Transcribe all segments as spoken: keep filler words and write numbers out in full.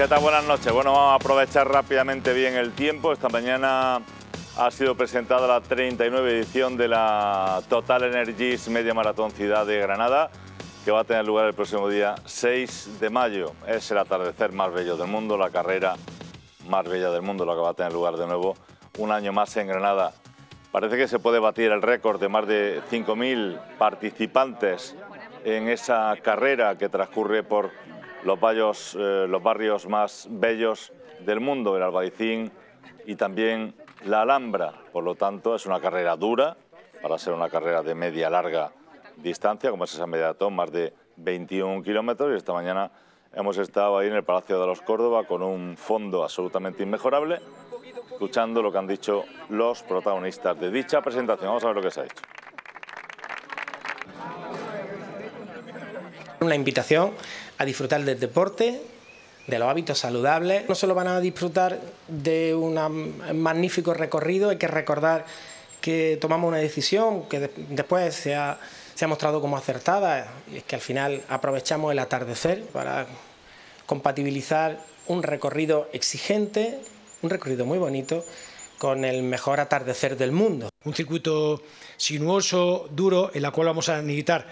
¿Qué tal? Buenas noches. Bueno, vamos a aprovechar rápidamente bien el tiempo. Esta mañana ha sido presentada la treinta y nueva edición de la Total Energies Media Maratón Ciudad de Granada, que va a tener lugar el próximo día seis de mayo. Es el atardecer más bello del mundo, la carrera más bella del mundo, la que va a tener lugar de nuevo un año más en Granada. Parece que se puede batir el récord de más de cinco mil participantes en esa carrera que transcurre por los barrios, eh, los barrios más bellos del mundo, el Albaicín y también la Alhambra. Por lo tanto, es una carrera dura, para ser una carrera de media larga distancia, como es esa maratón, más de veintiún kilómetros, y esta mañana hemos estado ahí en el Palacio de los Córdoba con un fondo absolutamente inmejorable, escuchando lo que han dicho los protagonistas de dicha presentación. Vamos a ver lo que se ha hecho. Una invitación a disfrutar del deporte, de los hábitos saludables. No solo van a disfrutar de un magnífico recorrido, hay que recordar que tomamos una decisión que de después se ha, se ha mostrado como acertada, y es que al final aprovechamos el atardecer para compatibilizar un recorrido exigente, un recorrido muy bonito, con el mejor atardecer del mundo. Un circuito sinuoso, duro, en la cual vamos a necesitar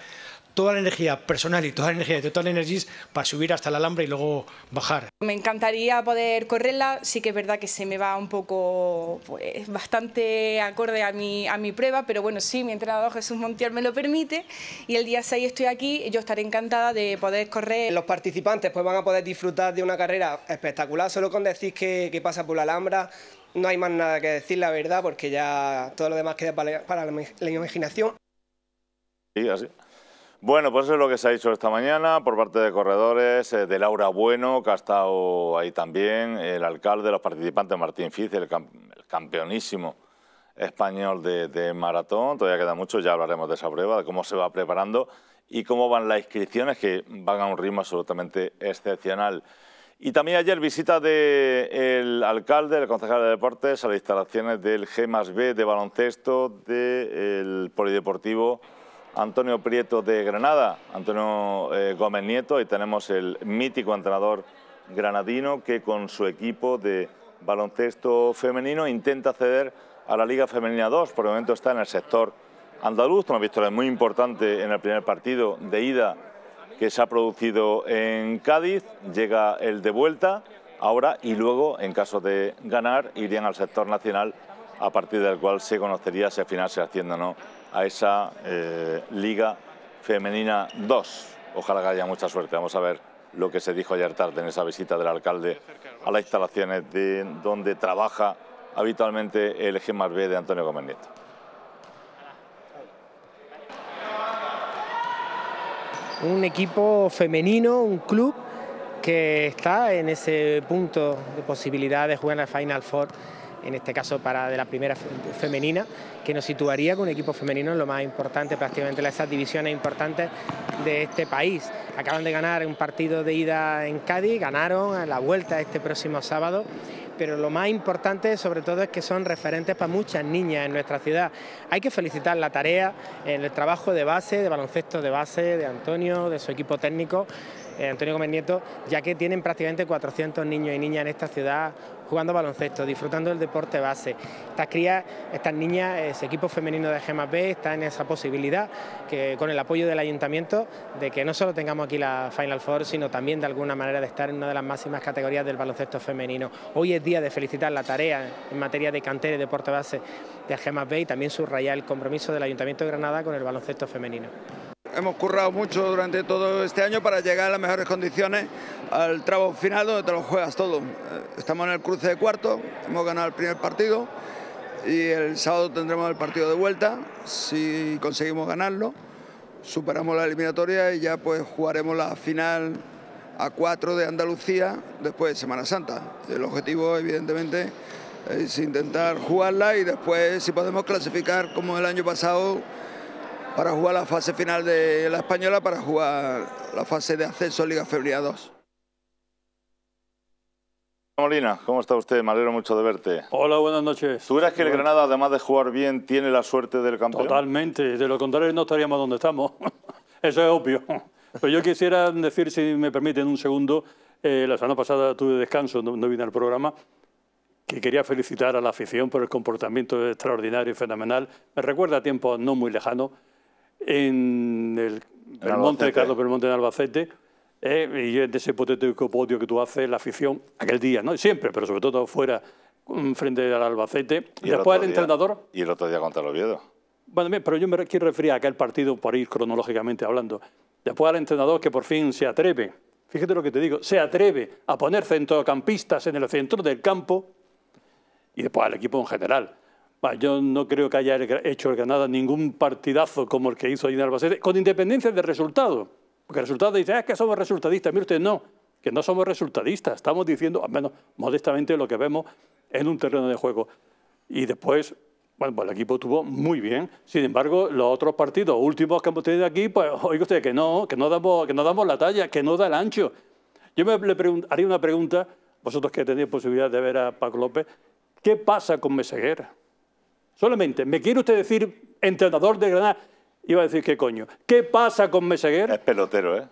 toda la energía personal y toda la energía de Total Energies para subir hasta la Alhambra y luego bajar. Me encantaría poder correrla, sí que es verdad que se me va un poco, pues, bastante acorde a mi, a mi prueba, pero bueno, sí, mi entrenador Jesús Montiel me lo permite y el día seis estoy aquí, yo estaré encantada de poder correr. Los participantes pues van a poder disfrutar de una carrera espectacular, solo con decir que, que pasa por la Alhambra. No hay más nada que decir, la verdad, porque ya todo lo demás queda para, para la, la imaginación. Sí, así. Bueno, pues eso es lo que se ha dicho esta mañana por parte de corredores, eh, de Laura Bueno, que ha estado ahí también, el alcalde, los participantes, Martín Fiz, el, cam el campeonísimo español de, de maratón. Todavía queda mucho, ya hablaremos de esa prueba, de cómo se va preparando y cómo van las inscripciones, que van a un ritmo absolutamente excepcional. Y también ayer visita del alcalde, el concejal de deportes, a las instalaciones del GEMAS B de baloncesto del polideportivo Antonio Prieto de Granada, Antonio eh, Gómez Nieto. Ahí tenemos el mítico entrenador granadino que con su equipo de baloncesto femenino intenta acceder a la Liga Femenina dos, por el momento está en el sector andaluz, una victoria muy importante en el primer partido de ida que se ha producido en Cádiz, llega el de vuelta ahora y luego, en caso de ganar, irían al sector nacional, a partir del cual se conocería si al final se asciende o no a esa eh, Liga Femenina dos. Ojalá que haya mucha suerte. Vamos a ver lo que se dijo ayer tarde en esa visita del alcalde a las instalaciones de donde trabaja habitualmente el GEMAS B de Antonio Gómez Nieto. Un equipo femenino, un club que está en ese punto de posibilidad de jugar en el Final Four, en este caso para de la primera femenina, que nos situaría con un equipo femenino en lo más importante, prácticamente esas divisiones importantes de este país. Acaban de ganar un partido de ida en Cádiz, ganaron a la vuelta este próximo sábado, pero lo más importante sobre todo es que son referentes para muchas niñas en nuestra ciudad. Hay que felicitar la tarea, el trabajo de base, de baloncesto de base, de Antonio, de su equipo técnico, Antonio Gómez Nieto, ya que tienen prácticamente cuatrocientos niños y niñas en esta ciudad jugando baloncesto, disfrutando del deporte base. Estas crías, estas niñas, ese equipo femenino de GEMAS B está en esa posibilidad, que con el apoyo del ayuntamiento, de que no solo tengamos aquí la Final Four, sino también de alguna manera de estar en una de las máximas categorías del baloncesto femenino. Hoy es día de felicitar la tarea en materia de cantera y deporte base de GEMAS B y también subrayar el compromiso del Ayuntamiento de Granada con el baloncesto femenino. Hemos currado mucho durante todo este año para llegar a las mejores condiciones al tramo final, donde te lo juegas todo. Estamos en el cruce de cuartos, hemos ganado el primer partido y el sábado tendremos el partido de vuelta. Si conseguimos ganarlo, superamos la eliminatoria y ya pues jugaremos la final a cuatro de Andalucía después de Semana Santa. El objetivo, evidentemente, es intentar jugarla y después, si podemos, clasificar como el año pasado para jugar la fase final de la Española, para jugar la fase de acceso a Liga Femenina dos. Molina, ¿cómo está usted? Me alegro mucho de verte. Hola, buenas noches. ¿Tú crees que el Granada, además de jugar bien, tiene la suerte del campeón? Totalmente, de lo contrario no estaríamos donde estamos, eso es obvio. Pero yo quisiera decir, si me permiten un segundo, Eh, la semana pasada tuve descanso, no, no vine al programa, que quería felicitar a la afición por el comportamiento extraordinario y fenomenal. Me recuerda a tiempos no muy lejanos, en el Belmonte, Carlos Belmonte en Albacete, eh, y en ese hipotético podio que tú haces, la afición, aquel día, no siempre, pero sobre todo fuera, frente al Albacete, y, y después el, el entrenador... Día, y el otro día contra el Oviedo. Bueno, bien, pero yo me quiero referir a aquel partido, por ir cronológicamente hablando. Después al entrenador que por fin se atreve, fíjate lo que te digo, se atreve a poner centrocampistas en el centro del campo, y después al equipo en general. Bueno, yo no creo que haya hecho el Granada ningún partidazo como el que hizo ahí en Albacete, con independencia del resultado. Porque el resultado dice, ah, es que somos resultadistas. Mire usted, no, que no somos resultadistas. Estamos diciendo, al menos modestamente, lo que vemos en un terreno de juego. Y después, bueno, pues el equipo estuvo muy bien. Sin embargo, los otros partidos últimos que hemos tenido aquí, pues oiga usted, que no, que no damos, que no damos la talla, que no da el ancho. Yo me le haría una pregunta, vosotros que tenéis posibilidad de ver a Paco López, ¿qué pasa con Meseguera? Solamente, ¿me quiere usted decir, entrenador de Granada? Iba a decir, ¿qué coño? ¿Qué pasa con Meseguera? Es pelotero, ¿eh?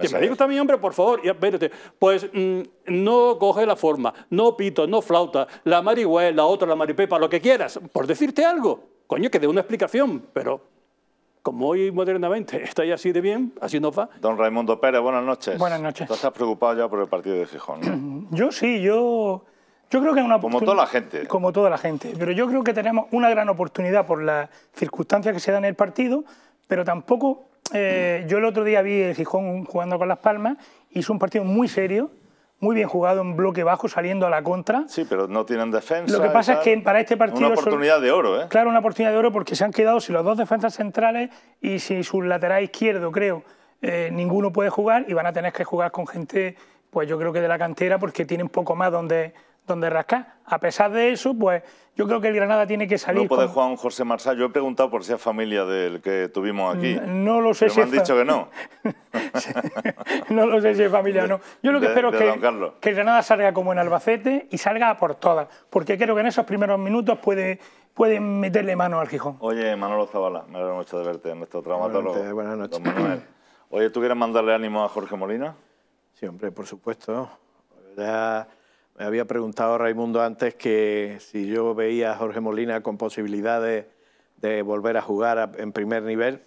Que me diga usted a mi hombre, por favor. Y, espérate, pues mmm, no coge la forma, no pito, no flauta, la marihuana, la otra, la maripepa, lo que quieras, por decirte algo. Coño, que dé una explicación, pero como hoy modernamente está ya así de bien, así nos va. Don Raimundo Pérez, buenas noches. Buenas noches. ¿Tú estás preocupado ya por el partido de Gijón, ¿no? Yo sí, yo... Yo creo que es una como toda la gente. Como toda la gente. Pero yo creo que tenemos una gran oportunidad por las circunstancias que se dan en el partido, pero tampoco... Eh, yo el otro día vi el Gijón jugando con Las Palmas, hizo un partido muy serio, muy bien jugado en bloque bajo, saliendo a la contra. Sí, pero no tienen defensa. Lo que pasa es que para este partido... Una oportunidad de oro, ¿eh? Claro, una oportunidad de oro porque se han quedado sin los dos defensas centrales y sin su lateral izquierdo, creo. Eh, ninguno puede jugar y van a tener que jugar con gente, pues yo creo que de la cantera, porque tienen poco más donde... donde rascar. A pesar de eso, pues yo creo que el Granada tiene que salir... No puede con... jugar un José Marsá. Yo he preguntado por si es familia del que tuvimos aquí. No, no lo sé. Pero si me han fa... dicho que no. No lo sé si es familia o no. Yo lo que de, espero de es que, que el Granada salga como en Albacete y salga a por todas, porque creo que en esos primeros minutos puede, puede meterle mano al Gijón. Oye, Manolo Zavala, me alegro mucho de verte, nuestro traumatólogo. Buenas noches. Oye, ¿tú quieres mandarle ánimo a Jorge Molina? Sí, hombre, por supuesto. Ya... Me había preguntado Raimundo antes que si yo veía a Jorge Molina con posibilidades de volver a jugar en primer nivel.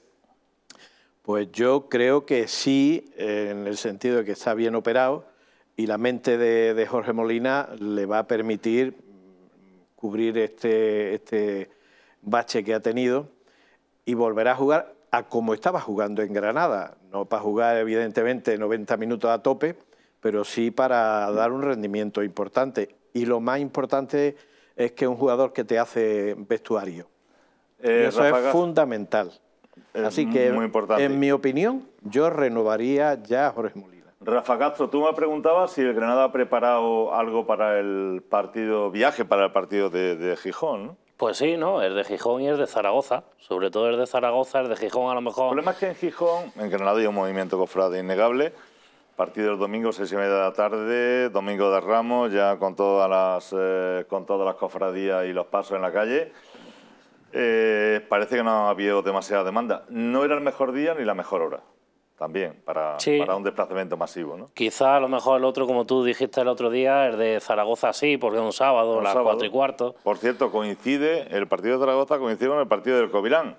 Pues yo creo que sí, en el sentido de que está bien operado y la mente de, de Jorge Molina le va a permitir cubrir este, este bache que ha tenido y volverá a jugar a como estaba jugando en Granada. No para jugar, evidentemente, noventa minutos a tope, pero sí para dar un rendimiento importante. Y lo más importante es que es un jugador que te hace vestuario. Eh, eso Rafa es Castro. Fundamental. Es Así que, muy importante. En mi opinión, yo renovaría ya a Jorge Molina. Rafa Castro, tú me preguntabas si el Granada ha preparado algo para el partido, viaje para el partido de, de Gijón, ¿no? Pues sí, ¿no? Es de Gijón y es de Zaragoza. Sobre todo es de Zaragoza, es de Gijón a lo mejor. El problema es que en Gijón, en Granada hay un movimiento cofrade innegable. Partido el domingo, seis y media de la tarde, domingo de Ramos, ya con todas las, eh, con todas las cofradías y los pasos en la calle. Eh, parece que no ha habido demasiada demanda. No era el mejor día ni la mejor hora, también, para, sí. para un desplazamiento masivo, ¿no? Quizá a lo mejor el otro, como tú dijiste el otro día, el de Zaragoza sí, porque es un sábado, un a las sábado. cuatro y cuarto. Por cierto, coincide, el partido de Zaragoza coincide con el partido del Covirán,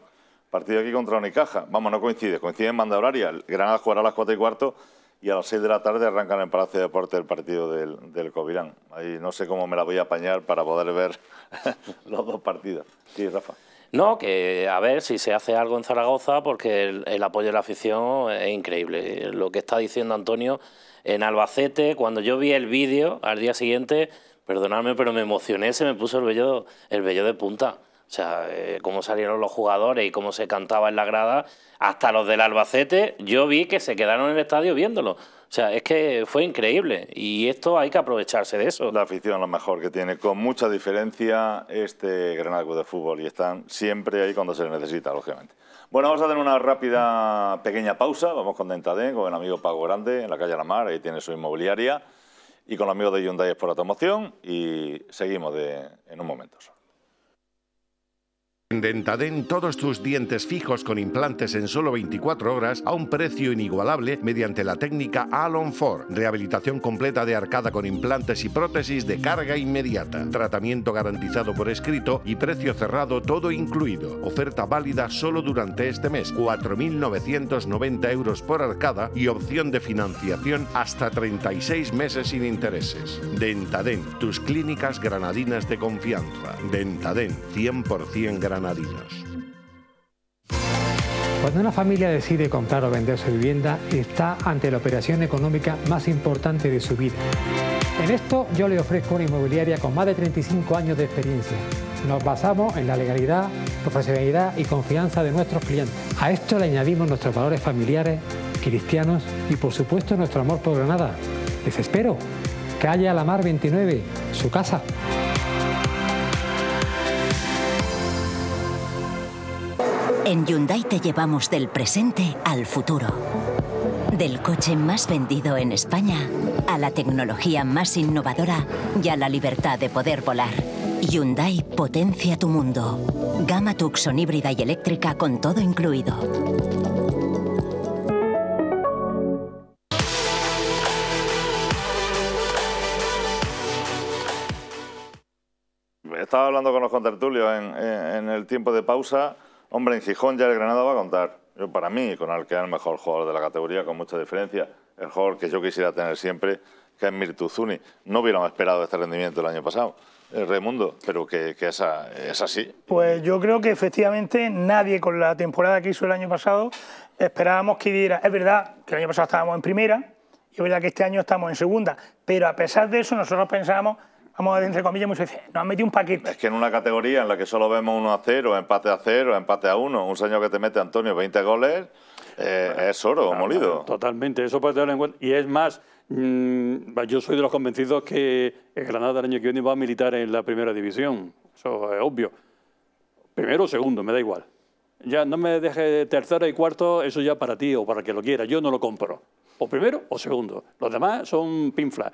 partido aquí contra Unicaja. Vamos, no coincide, coincide en banda horaria. El Granada jugará a las cuatro y cuarto, y a las seis de la tarde arrancan en el Palacio de Deportes el partido del, del Covirán. Ahí no sé cómo me la voy a apañar para poder ver los dos partidos. Sí, Rafa. No, que a ver si se hace algo en Zaragoza, porque el, el apoyo de la afición es increíble. Lo que está diciendo Antonio en Albacete, cuando yo vi el vídeo al día siguiente, perdonadme, pero me emocioné, se me puso el vello, el vello de punta. O sea, eh, cómo salieron los jugadores y cómo se cantaba en la grada, hasta los del Albacete, yo vi que se quedaron en el estadio viéndolo. O sea, es que fue increíble y esto hay que aprovecharse de eso. La afición es lo mejor que tiene, con mucha diferencia, este Granada Club de Fútbol, y están siempre ahí cuando se les necesita, lógicamente. Bueno, vamos a hacer una rápida pequeña pausa, vamos con Dentadén, con el amigo Paco Grande, en la calle La Mar, ahí tiene su inmobiliaria, y con los amigos de Hyundai por Automoción, y seguimos de, en un momento. En Dentaden, todos tus dientes fijos con implantes en solo veinticuatro horas a un precio inigualable mediante la técnica Alon Ford. Rehabilitación completa de arcada con implantes y prótesis de carga inmediata. Tratamiento garantizado por escrito y precio cerrado todo incluido. Oferta válida solo durante este mes. cuatro mil novecientos noventa euros por arcada y opción de financiación hasta treinta y seis meses sin intereses. Dentaden, tus clínicas granadinas de confianza. Dentaden, cien por cien granadinas. Cuando una familia decide comprar o vender su vivienda, está ante la operación económica más importante de su vida. En esto yo le ofrezco una inmobiliaria con más de treinta y cinco años de experiencia. Nos basamos en la legalidad, profesionalidad y confianza de nuestros clientes. A esto le añadimos nuestros valores familiares, cristianos y por supuesto nuestro amor por Granada. Les espero. Calle Alamar veintinueve, su casa. En Hyundai te llevamos del presente al futuro. Del coche más vendido en España, a la tecnología más innovadora y a la libertad de poder volar. Hyundai potencia tu mundo. Gama Tucson híbrida y eléctrica con todo incluido. Estaba hablando con los contertulios en, en, en el tiempo de pausa. Hombre, en Gijón ya el Granada va a contar. Yo, para mí, con el que es el mejor jugador de la categoría, con mucha diferencia, el jugador que yo quisiera tener siempre, que es Myrto Uzuni. No hubiéramos esperado este rendimiento el año pasado, el Raimundo, pero que, que es así. Pues yo creo que efectivamente nadie con la temporada que hizo el año pasado esperábamos que diera. Es verdad que el año pasado estábamos en primera y es verdad que este año estamos en segunda, pero a pesar de eso nosotros pensábamos... Vamos a decir, entre comillas, muy sencillo. Nos han metido un paquete. Es que en una categoría en la que solo vemos uno a cero, empate a cero, empate a uno, un señor que te mete, Antonio, veinte goles, eh, bueno, es oro, claro, molido. Claro, totalmente, eso puede tener en cuenta. Y es más, mmm, yo soy de los convencidos que el Granada el año que viene va a militar en la primera división. Eso es obvio. Primero o segundo, me da igual. Ya no me deje tercero y cuarto, eso ya para ti o para el que lo quiera. Yo no lo compro. O primero o segundo. Los demás son pinflas.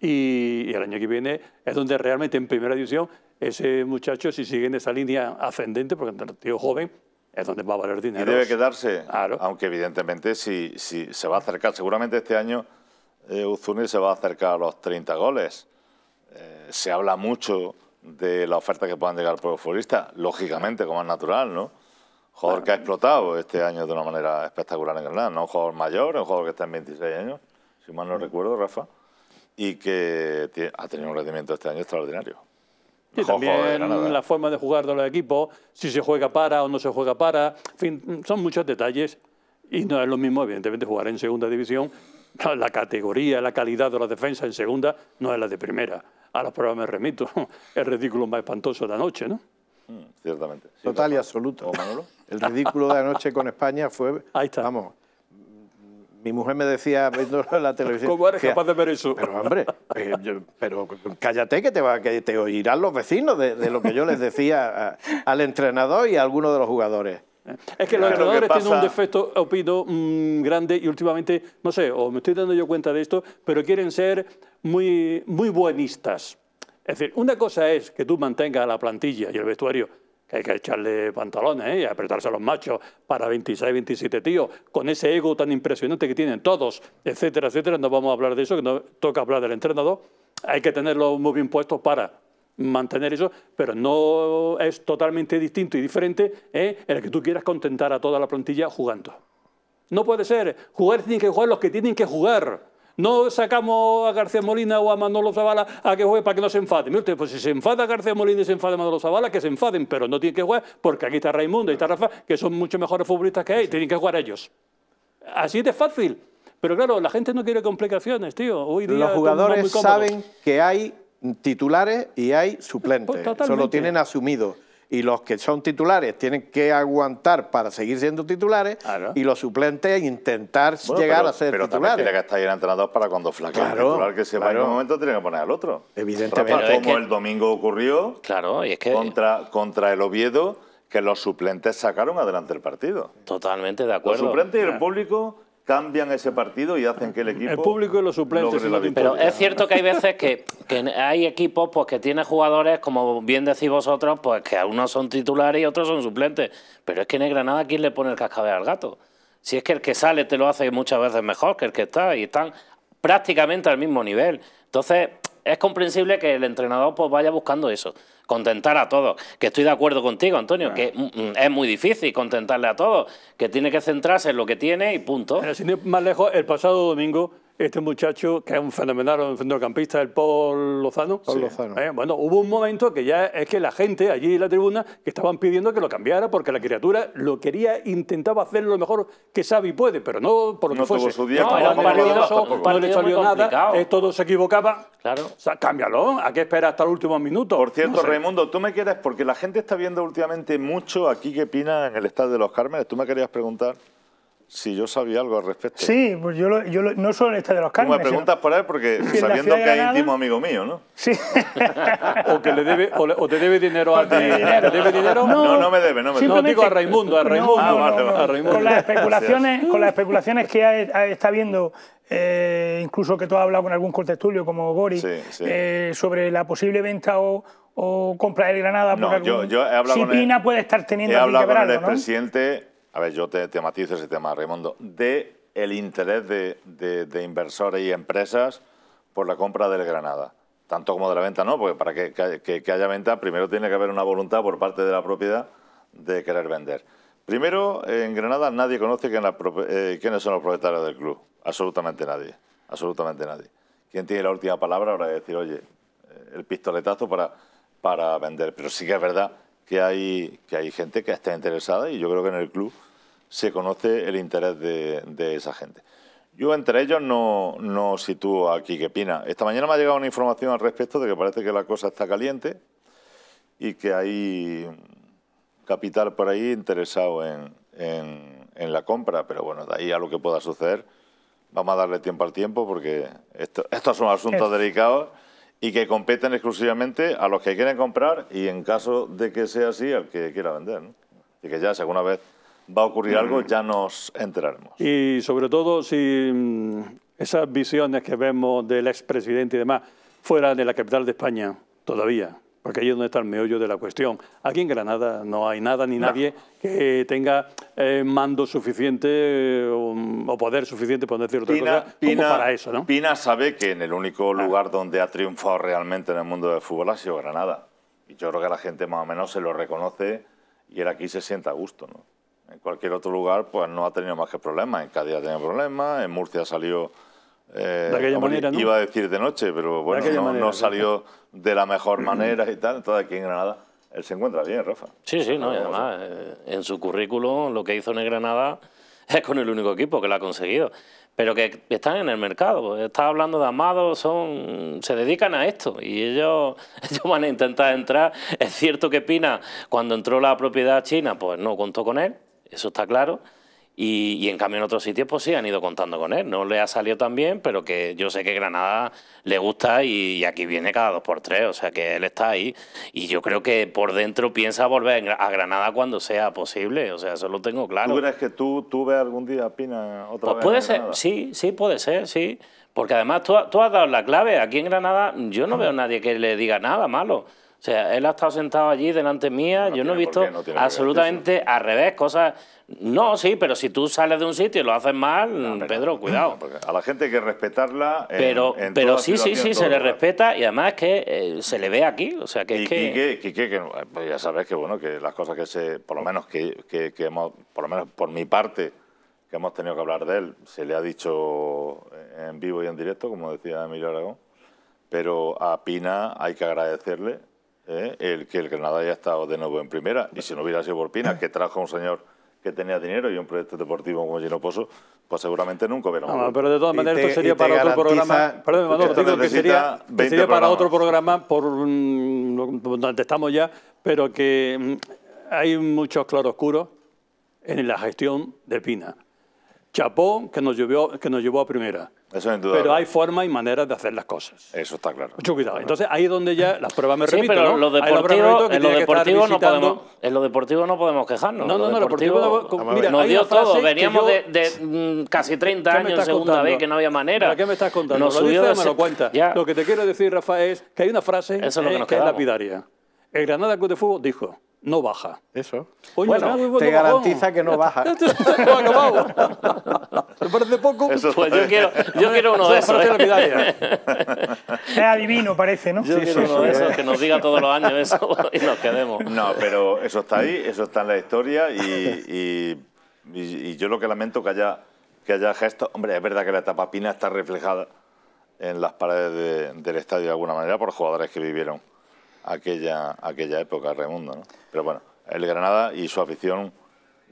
Y el año que viene es donde realmente en primera división ese muchacho, si sigue en esa línea ascendente, porque es un tío joven, es donde va a valer dinero. Y debe quedarse, claro. Aunque evidentemente si, si se va a acercar, seguramente este año eh, Uzuni se va a acercar a los treinta goles. Eh, se habla mucho de la oferta que puedan llegar por los futbolistas, lógicamente, como es natural, ¿no? Jugador claro. que ha explotado este año de una manera espectacular en Granada, no un jugador mayor, un jugador que está en veintiséis años, si mal no sí. recuerdo, Rafa. Y que ha tenido un rendimiento este año extraordinario. Y también la forma de jugar de los equipos, si se juega para o no se juega para, en fin, son muchos detalles. Y no es lo mismo, evidentemente, jugar en segunda división. La categoría, la calidad de la defensa en segunda no es la de primera. A las pruebas me remito. El ridículo más espantoso de anoche, ¿no? Mm, ciertamente. Sí, total y absoluto. El ridículo de anoche con España fue... Ahí está. Vamos. Mi mujer me decía, viendo la televisión... ¿Cómo eres decía, capaz de ver eso? Pero, hombre, eh, yo, pero cállate que te, va, que te oirán los vecinos de, de lo que yo les decía a, al entrenador y a algunos de los jugadores. Es que los entrenadores que pasa... tienen un defecto, opino, mmm, grande y últimamente, no sé, o me estoy dando yo cuenta de esto, pero quieren ser muy, muy buenistas. Es decir, una cosa es que tú mantengas la plantilla y el vestuario, que hay que echarle pantalones ¿eh? y apretarse a los machos para veintiséis, veintisiete tíos, con ese ego tan impresionante que tienen todos, etcétera, etcétera. No vamos a hablar de eso, que no toca hablar del entrenador. Hay que tenerlos muy bien puestos para mantener eso, pero no es totalmente distinto y diferente ¿eh? en el que tú quieras contentar a toda la plantilla jugando. No puede ser. Jugar tienen que jugar los que tienen que jugar. No sacamos a García Molina o a Manolo Zavala a que juegue para que no se enfaden. Mira usted, pues si se enfada García Molina y se enfada Manolo Zavala, que se enfaden, pero no tienen que jugar porque aquí está Raimundo, ahí está Rafa, que son mucho mejores futbolistas que él, tienen que jugar ellos. Así de fácil. Pero claro, la gente no quiere complicaciones, tío. Hoy día los jugadores saben que hay titulares y hay suplentes. Pues eso lo tienen asumido. Y los que son titulares tienen que aguantar para seguir siendo titulares claro. y los suplentes intentar bueno, llegar pero, a ser pero titulares. Pero también tiene que estar el entrenador para cuando flaquea claro, el titular que se claro. va en un momento tiene que poner al otro. Evidentemente. Rafa, como es que... el domingo ocurrió claro, y es que... contra, contra el Oviedo, que los suplentes sacaron adelante el partido. Totalmente de acuerdo. Los suplentes claro. y el público... cambian ese partido y hacen que el equipo... El público y los suplentes. Y los pero es cierto que hay veces que, que hay equipos pues que tienen jugadores, como bien decís vosotros, pues que a unos son titulares y otros son suplentes. Pero es que en el Granada, ¿quién le pone el cascabel al gato? Si es que el que sale te lo hace muchas veces mejor que el que está, y están prácticamente al mismo nivel. Entonces, es comprensible que el entrenador pues vaya buscando eso, contentar a todos. Que estoy de acuerdo contigo, Antonio, claro, que es muy difícil contentarle a todos, que tiene que centrarse en lo que tiene y punto. Pero sin ir más lejos, el pasado domingo, este muchacho, que es un fenomenal centrocampista, el Paul Lozano, Paul sí. Lozano. Eh, bueno, hubo un momento que ya es que la gente allí en la tribuna que estaban pidiendo que lo cambiara porque la criatura lo quería, intentaba hacer lo mejor que Xavi puede, pero no por lo no que fuese. Su día, no, era un partido, nervioso, un partido no le salió nada, eh, todo se equivocaba. Claro. O sea, cámbialo, ¿a qué espera hasta el último minuto? Por cierto, no sé. Raimundo, tú me quieres, porque la gente está viendo últimamente mucho aquí que Pina en el Estadio de los Cármenes, tú me querías preguntar si yo sabía algo al respecto. Sí, pues yo, lo, yo lo, no solo en este de los Cármenes. Me preguntas sino... por él porque sabiendo que es íntimo amigo mío, ¿no? Sí. o que le debe, o, le, o te debe dinero a ti. ¿Te debe dinero? No, no, no me debe, no me debe. No digo a Raimundo, a Raimundo. No, no, ah, no, no, no. A Raimundo. Con las especulaciones, con las especulaciones que ha, está viendo, eh, incluso que tú has hablado con algún contertulio como Gori, sí, sí. Eh, sobre la posible venta o o compra del Granada. No, algún... yo, yo he hablado si con Pina el, puede estar teniendo. He hablado con el expresidente. A ver, yo te, te matizo ese tema, Raimundo, de el interés de, de, de inversores y empresas por la compra del Granada. Tanto como de la venta, no, porque para que, que, que haya venta primero tiene que haber una voluntad por parte de la propiedad de querer vender. Primero, en Granada nadie conoce quién la, eh, quiénes son los propietarios del club. Absolutamente nadie, absolutamente nadie. Quien tiene la última palabra habrá que decir, oye, el pistoletazo para, para vender. Pero sí que es verdad que hay, que hay gente que está interesada y yo creo que en el club se conoce el interés de, de esa gente. Yo entre ellos no, no sitúo a Quique Pina. Esta mañana me ha llegado una información al respecto de que parece que la cosa está caliente y que hay capital por ahí interesado en, en, en la compra, pero bueno, de ahí a lo que pueda suceder vamos a darle tiempo al tiempo porque esto, estos son asuntos es. delicados y que competen exclusivamente a los que quieren comprar y en caso de que sea así al que quiera vender, ¿no? Y que ya si alguna vez va a ocurrir algo, ya nos enteraremos. Y sobre todo si esas visiones que vemos del expresidente y demás fuera de la capital de España todavía, porque ahí es donde está el meollo de la cuestión. Aquí en Granada no hay nada ni no. nadie que tenga eh, mando suficiente eh, o poder suficiente, por decir otra Pina, cosa, Pina, como para eso, ¿no? Pina sabe que en el único lugar donde ha triunfado realmente en el mundo del fútbol ha sido Granada. Y yo creo que la gente más o menos se lo reconoce y él aquí se sienta a gusto, ¿no? En cualquier otro lugar, pues no ha tenido más que problemas. En Cádiz ha tenido problemas, en Murcia salió... Eh, de aquella manera, ¿no? Iba a decir de noche, pero bueno, no, manera, no salió ¿sí? de la mejor manera y tal. Entonces aquí en Granada él se encuentra bien, Rafa. Sí, sí, no, y además eh, en su currículum lo que hizo en el Granada es con el único equipo que lo ha conseguido. Pero que están en el mercado, está hablando de Amado, son se dedican a esto y ellos, ellos van a intentar entrar. Es cierto que Pina, cuando entró la propiedad china, pues no contó con él. Eso está claro, y, y en cambio en otros sitios pues sí han ido contando con él, no le ha salido tan bien, pero que yo sé que Granada le gusta y, y aquí viene cada dos por tres, o sea que él está ahí, y yo creo que por dentro piensa volver a Granada cuando sea posible, o sea, eso lo tengo claro. ¿Tú crees que tú, tú ves algún día a Pina otra vez? Pues puede ser, sí, sí, puede ser, sí, porque además tú, tú has dado la clave, aquí en Granada yo no veo a nadie que le diga nada malo. O sea, él ha estado sentado allí delante mía, no yo no he visto qué, no absolutamente al revés, cosas... No, sí, pero si tú sales de un sitio y lo haces mal, no, Pedro, cuidado. No, a la gente hay que respetarla. En, pero en pero toda sí, sí, sí, se le respeta y además es que eh, se le ve aquí. O sea, que y es que... Quique, Quique, que pues ya sabes que bueno, que las cosas que se... Por lo menos que, que, que hemos... Por lo menos por mi parte, que hemos tenido que hablar de él, se le ha dicho en vivo y en directo, como decía Emilio Aragón, pero a Pina hay que agradecerle ¿Eh? el que el Granada haya estado de nuevo en primera, y si no hubiera sido por Pina, que trajo a un señor que tenía dinero y un proyecto deportivo como Gino Pozo, pues seguramente nunca hubiera... No, pero de todas maneras esto sería para otro programa. Perdón, Manolo, digo que sería, que sería para otro programa por mmm, donde estamos ya, pero que mmm, hay muchos claroscuros en la gestión de Pina. chapó que nos llevó, que nos llevó a primera. Eso es indudable. Pero hay formas y maneras de hacer las cosas. Eso está claro. Mucho cuidado. Entonces, ahí es donde ya las pruebas me sí, remito, pero ¿no? Lo deportivo, en, lo deportivo no podemos, en lo deportivo no podemos quejarnos. No, no, no. Lo deportivo, deportivo no, mira, nos dio todo. Veníamos yo, de, de casi treinta años en segunda contando? B, que no había manera. ¿Qué me estás contando? Nos lo dices, de... me lo cuentas. Ya. Lo que te quiero decir, Rafa, es que hay una frase es que, eh, que es lapidaria. El Granada Club de Fútbol dijo... No baja. Eso. Oye, bueno, no, te no garantiza bajón. Que no baja. ¿Te parece poco? Eso, pues yo quiero, yo quiero uno de esos. Es adivino, parece, ¿no? Yo sí, quiero sí, uno sí, de esos, que nos diga todos los años eso y nos quedemos. No, pero eso está ahí, eso está en la historia y, y, y, y yo lo que lamento que haya, que haya gestos... Hombre, es verdad que la etapa Pina está reflejada en las paredes de, del estadio de alguna manera por jugadores que vivieron aquella, aquella época, Raimundo, ¿no? Pero bueno, el Granada y su afición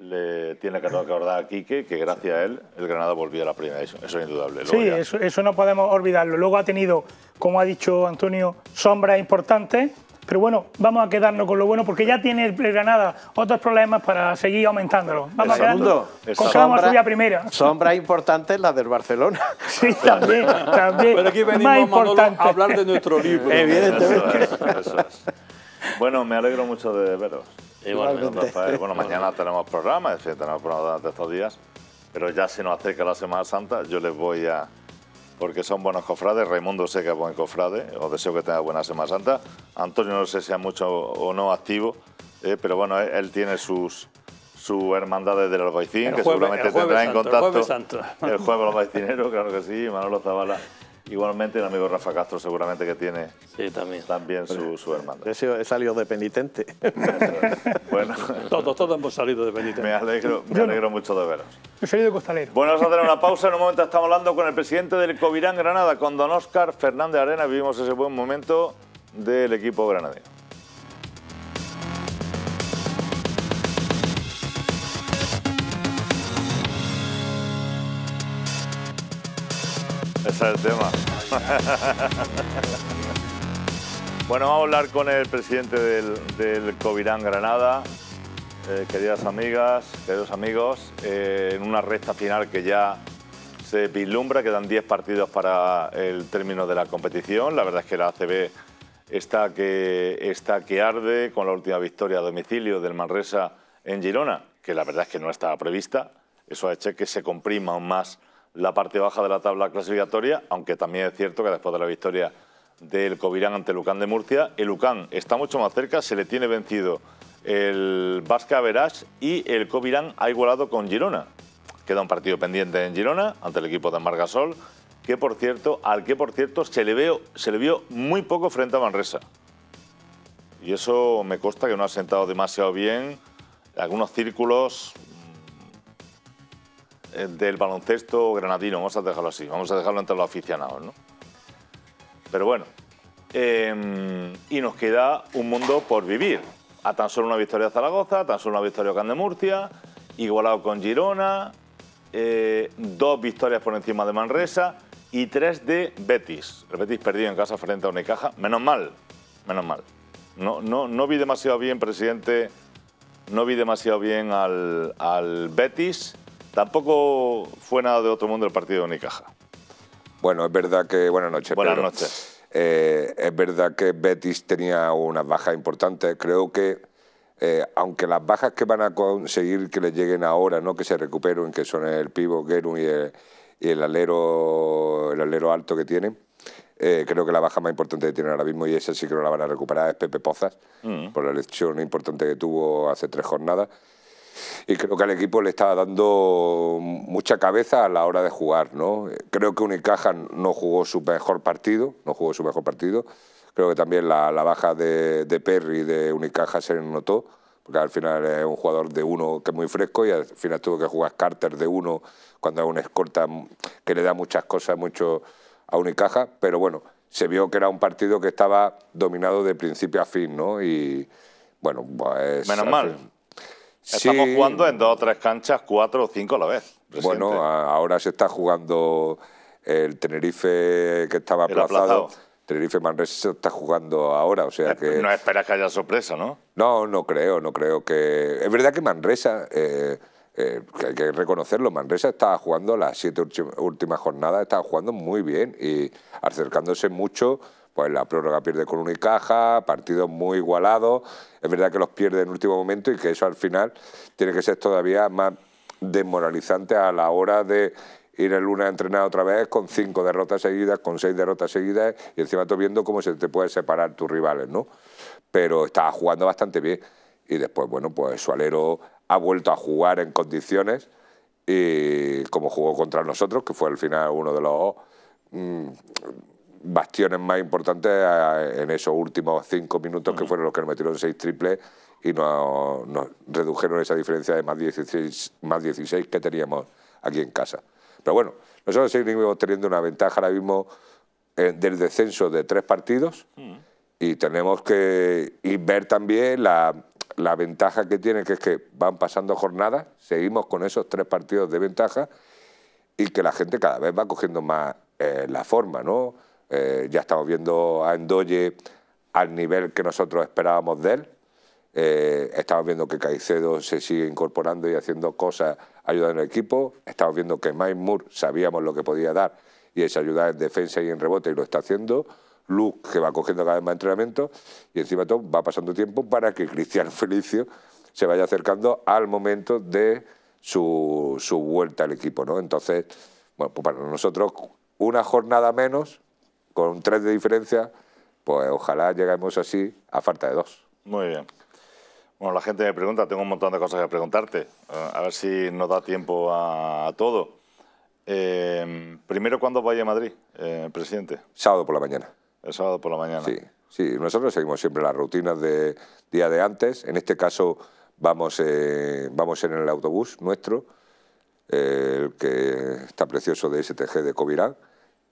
le tiene que recordar a Quique que gracias a él el Granada volvió a la primera, eso, eso es indudable. Luego sí, ya... eso, eso no podemos olvidarlo. Luego ha tenido, como ha dicho Antonio, sombras importantes, pero bueno, vamos a quedarnos con lo bueno porque ya tiene el Granada otros problemas para seguir aumentándolo. Vamos el a quedarnos con que vamos a subir a primera. Sombras importantes las del Barcelona. Sí, también, también. Pero aquí venimos, Manolo, a hablar de nuestro libro. Evidentemente. Eso es, eso es. Bueno, me alegro mucho de veros. Igualmente. Rafael. Bueno, mañana tenemos programas, tenemos programas de estos días, pero ya se nos acerca la Semana Santa, yo les voy a... Porque son buenos cofrades, Raimundo sé que es buen cofrade, os deseo que tenga buena Semana Santa. Antonio no sé si es mucho o no activo, eh, pero bueno, él, él tiene sus... su hermandad desde el Albaicín, el que jueves, seguramente tendrá en contacto el jueves, santo. El jueves albaicinero, claro que sí, Manolo Zavala. Igualmente el amigo Rafa Castro seguramente que tiene sí, también, también su, su hermandad. He salido de penitente. Bueno, todos, todos hemos salido de penitente. Me alegro, me alegro mucho de veros. He salido de costalero. Bueno, vamos a hacer una pausa. En un momento estamos hablando con el presidente del Covirán Granada, con don Óscar Fernández Arena. Vivimos ese buen momento del equipo granadino. Ese es el tema. Bueno, vamos a hablar con el presidente del, del Covirán Granada. Eh, queridas amigas, queridos amigos, eh, en una recta final que ya se vislumbra, quedan diez partidos para el término de la competición. La verdad es que la A C B está que, está que arde con la última victoria a domicilio del Manresa en Girona, que la verdad es que no estaba prevista. Eso ha hecho que se comprima aún más la parte baja de la tabla clasificatoria, aunque también es cierto que después de la victoria del Covirán ante el Lucán de Murcia, el Lucán está mucho más cerca, se le tiene vencido el Basca Verás y el Covirán ha igualado con Girona. Queda un partido pendiente en Girona ante el equipo de Margasol, que por cierto, al que por cierto se le, veo, se le vio muy poco frente a Manresa. Y eso me consta que no ha sentado demasiado bien algunos círculos del baloncesto granadino, vamos a dejarlo así, vamos a dejarlo entre los aficionados, ¿no? Pero bueno, eh, y nos queda un mundo por vivir, a tan solo una victoria de Zaragoza, a tan solo una victoria de Murcia, igualado con Girona, eh, dos victorias por encima de Manresa y tres de Betis. El Betis perdido en casa frente a Unicaja, menos mal, menos mal. No, no, no vi demasiado bien, presidente, no vi demasiado bien al, al Betis. Tampoco fue nada de otro mundo el partido de Unicaja. Bueno, es verdad que... Buenas noches. Buenas Pedro. noches. Eh, es verdad que Betis tenía unas bajas importantes. Creo que, eh, aunque las bajas que van a conseguir que le lleguen ahora, no que se recuperen, que son el pivo, Guerun y, y el alero el alero alto que tienen, eh, creo que la baja más importante que tienen ahora mismo, y esa sí que no la van a recuperar, es Pepe Pozas, mm. por la lesión importante que tuvo hace tres jornadas. Y creo que al equipo le estaba dando mucha cabeza a la hora de jugar, ¿no? Creo que Unicaja no jugó su mejor partido, no jugó su mejor partido. Creo que también la, la baja de, de Perry de Unicaja se notó, porque al final es un jugador de uno que es muy fresco y al final tuvo que jugar Carter de uno cuando es una escolta que le da muchas cosas mucho a Unicaja. Pero bueno, se vio que era un partido que estaba dominado de principio a fin, ¿no? Y bueno, pues... Menos mal. Estamos sí. jugando en dos o tres canchas, cuatro o cinco a la vez. Presidente. Bueno, a, ahora se está jugando el Tenerife que estaba aplazado. aplazado. Tenerife Manresa se está jugando ahora, o sea que... No esperas que haya sorpresa, ¿no? No, no creo, no creo que... Es verdad que Manresa, eh, Eh, que hay que reconocerlo, Manresa estaba jugando las siete últimas jornadas, estaba jugando muy bien y acercándose mucho, pues la prórroga pierde con Unicaja, partidos muy igualados, es verdad que los pierde en último momento y que eso al final tiene que ser todavía más desmoralizante a la hora de ir el lunes a entrenar otra vez con cinco derrotas seguidas, con seis derrotas seguidas y encima tú viendo cómo se te puede separar tus rivales, ¿no? Pero estaba jugando bastante bien y después, bueno, pues su alero ha vuelto a jugar en condiciones y como jugó contra nosotros, que fue al final uno de los mmm, bastiones más importantes en esos últimos cinco minutos uh-huh. que fueron los que nos metieron seis triples y nos, nos redujeron esa diferencia de más dieciséis, más dieciséis que teníamos aquí en casa. Pero bueno, nosotros seguimos teniendo una ventaja ahora mismo eh, del descenso de tres partidos uh-huh. y tenemos que y ver también la... La ventaja que tiene que es que van pasando jornadas, seguimos con esos tres partidos de ventaja y que la gente cada vez va cogiendo más eh, la forma, ¿no? Eh, ya estamos viendo a Ndoye al nivel que nosotros esperábamos de él. Eh, estamos viendo que Caicedo se sigue incorporando y haciendo cosas, ayudando al equipo. Estamos viendo que Maimur sabíamos lo que podía dar y es ayudar en defensa y en rebote y lo está haciendo. Luke, que va cogiendo cada vez más entrenamiento, y encima todo va pasando tiempo para que Cristiano Felicio se vaya acercando al momento de su, su vuelta al equipo, ¿no? Entonces, bueno, pues para nosotros una jornada menos, con tres de diferencia, pues ojalá lleguemos así a falta de dos. Muy bien. Bueno, la gente me pregunta, tengo un montón de cosas que preguntarte, a ver si nos da tiempo a, a todo. Eh, primero, ¿cuándo vais a Madrid, eh, presidente? Sábado por la mañana. El sábado por la mañana. Sí, sí, nosotros seguimos siempre las rutinas de día de antes. En este caso vamos, eh, vamos en el autobús nuestro, eh, el que está precioso de S T G de Covirán,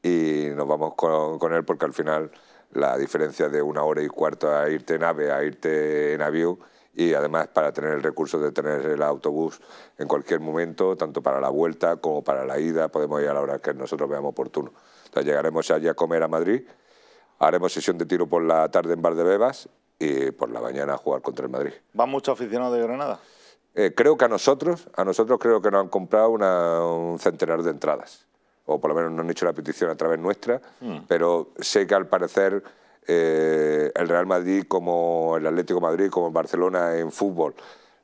y nos vamos con, con él porque al final la diferencia de una hora y cuarto a irte en AVE, a irte en avión, y además para tener el recurso de tener el autobús en cualquier momento, tanto para la vuelta como para la ida, podemos ir a la hora que nosotros veamos oportuno. Entonces llegaremos allí a comer a Madrid. Haremos sesión de tiro por la tarde en Bar de Bebas y por la mañana a jugar contra el Madrid. ¿Van muchos aficionados de Granada? Eh, creo que a nosotros, a nosotros creo que nos han comprado una, un centenar de entradas. O por lo menos nos han hecho la petición a través nuestra. Mm. Pero sé que al parecer eh, el Real Madrid, como el Atlético de Madrid, como el Barcelona en fútbol,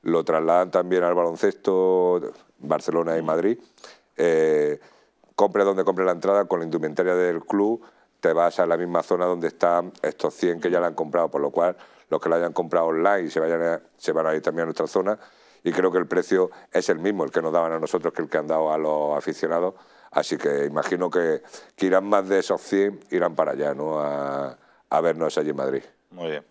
lo trasladan también al baloncesto, Barcelona y Madrid. Eh, compre donde compre la entrada con la indumentaria del club, te vas a la misma zona donde están estos cien que ya la han comprado, por lo cual los que la hayan comprado online se, vayan a, se van a ir también a nuestra zona y creo que el precio es el mismo, el que nos daban a nosotros que el que han dado a los aficionados, así que imagino que, que irán más de esos cien, irán para allá, ¿no? a, a vernos allí en Madrid. Muy bien.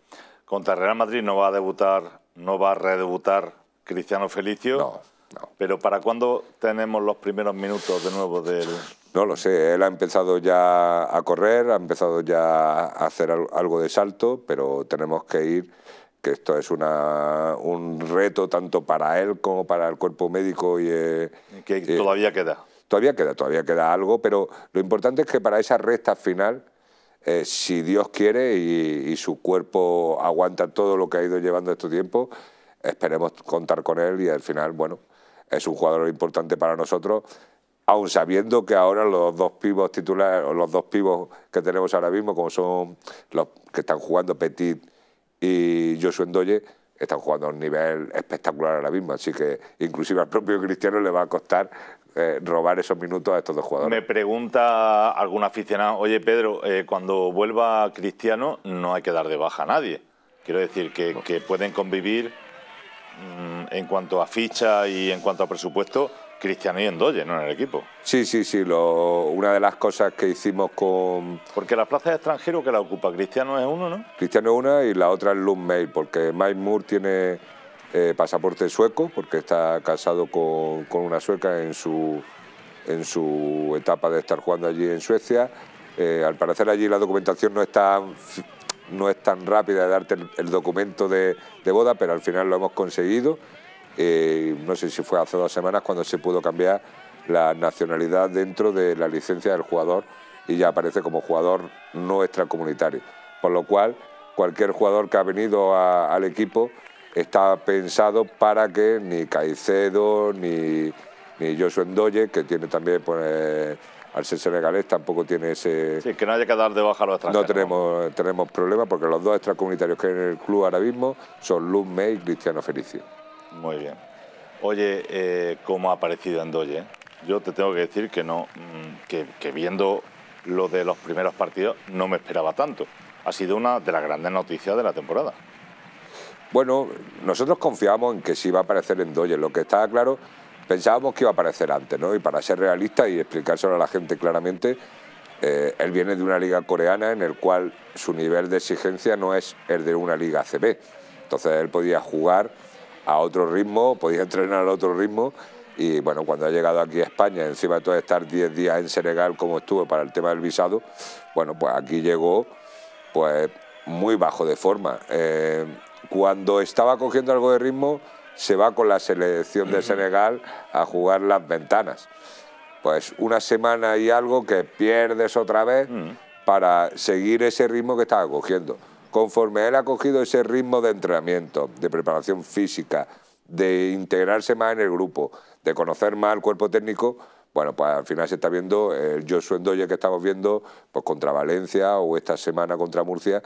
Contra Real Madrid no va a debutar, no va a redebutar Cristiano Felicio. No, no. Pero ¿para cuándo tenemos los primeros minutos de nuevo del...? No lo sé, él ha empezado ya a correr, ha empezado ya a hacer algo de salto, pero tenemos que ir, que esto es una, un reto tanto para él como para el cuerpo médico. Y, eh, que todavía eh, queda. Todavía queda, todavía queda algo, pero lo importante es que para esa recta final, eh, si Dios quiere y, y su cuerpo aguanta todo lo que ha ido llevando este tiempo, esperemos contar con él y al final, bueno, es un jugador importante para nosotros, aún sabiendo que ahora los dos pibos titulares, o los dos pibos que tenemos ahora mismo, como son los que están jugando Petit y Josué Ndoye, están jugando a un nivel espectacular ahora mismo. Así que inclusive al propio Cristiano le va a costar eh, robar esos minutos a estos dos jugadores. Me pregunta algún aficionado, oye Pedro, eh, cuando vuelva Cristiano no hay que dar de baja a nadie. Quiero decir que, no. que pueden convivir mmm, en cuanto a ficha y en cuanto a presupuesto, Cristiano y Ndoye, ¿no?, en el equipo. Sí, sí, sí. Lo, una de las cosas que hicimos con... Porque la plaza de extranjero que la ocupa Cristiano es uno, ¿no? Cristiano es una y la otra es Luke May, porque Maimur tiene eh, pasaporte sueco, porque está casado con, con una sueca en su, en su etapa de estar jugando allí en Suecia. Eh, al parecer allí la documentación no es tan, no es tan rápida de darte el, el documento de, de boda, pero al final lo hemos conseguido. Eh, no sé si fue hace dos semanas cuando se pudo cambiar la nacionalidad dentro de la licencia del jugador y ya aparece como jugador no extracomunitario. Por lo cual, cualquier jugador que ha venido a, al equipo está pensado para que ni Caicedo ni, ni Josué Ndoye, que tiene también, pues, al ser senegalés, tampoco tiene ese... Sí, que no haya que dar de baja a los extranjeros. No tenemos, ¿no? tenemos problemas, porque los dos extracomunitarios que hay en el club ahora mismo son Luz May y Cristiano Felicio. Muy bien. Oye, eh, ¿cómo ha aparecido Ndoye? Yo te tengo que decir que no, que, que viendo lo de los primeros partidos no me esperaba tanto. Ha sido una de las grandes noticias de la temporada. Bueno, nosotros confiamos en que sí va a aparecer Ndoye. Lo que está claro, pensábamos que iba a aparecer antes, ¿no? Y para ser realista y explicárselo a la gente claramente, eh, él viene de una liga coreana en el cual su nivel de exigencia no es el de una liga A C B. Entonces él podía jugar a otro ritmo, podía entrenar a otro ritmo. Y bueno, cuando ha llegado aquí a España, encima de todo estar diez días en Senegal como estuvo para el tema del visado, bueno, pues aquí llegó pues muy bajo de forma. Eh, cuando estaba cogiendo algo de ritmo, se va con la selección de Senegal a jugar las ventanas. Pues una semana y algo que pierdes otra vez para seguir ese ritmo que estaba cogiendo. Conforme él ha cogido ese ritmo de entrenamiento, de preparación física, de integrarse más en el grupo, de conocer más el cuerpo técnico, bueno, pues al final se está viendo el Josué Ndoye que estamos viendo pues contra Valencia o esta semana contra Murcia,